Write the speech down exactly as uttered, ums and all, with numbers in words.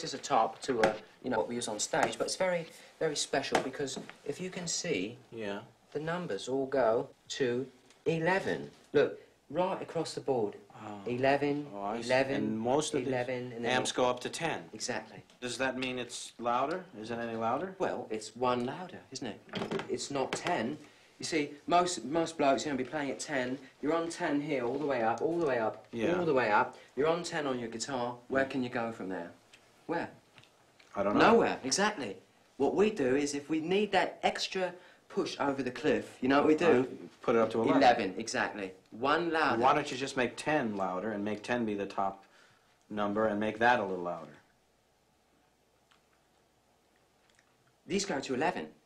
This is a top to a, you know, what we use on stage, but it's very, very special because if you can see, yeah, the numbers all go to eleven. Look, right across the board. Oh. eleven, oh, eleven, and most of eleven, and then amps go up to ten. Exactly. Does that mean it's louder? Is it any louder? Well, it's one louder, isn't it? It's not ten. You see, most most blokes, you're going to be playing at ten. You're on ten here, all the way up, all the way up, yeah. all the way up. You're on ten on your guitar. Where can you go from there? Where? I don't know. Nowhere, exactly. What we do is if we need that extra push over the cliff, you know what we do? I put it up to eleven. eleven, exactly. One louder. Why don't you just make ten louder and make ten be the top number and make that a little louder? These go to eleven.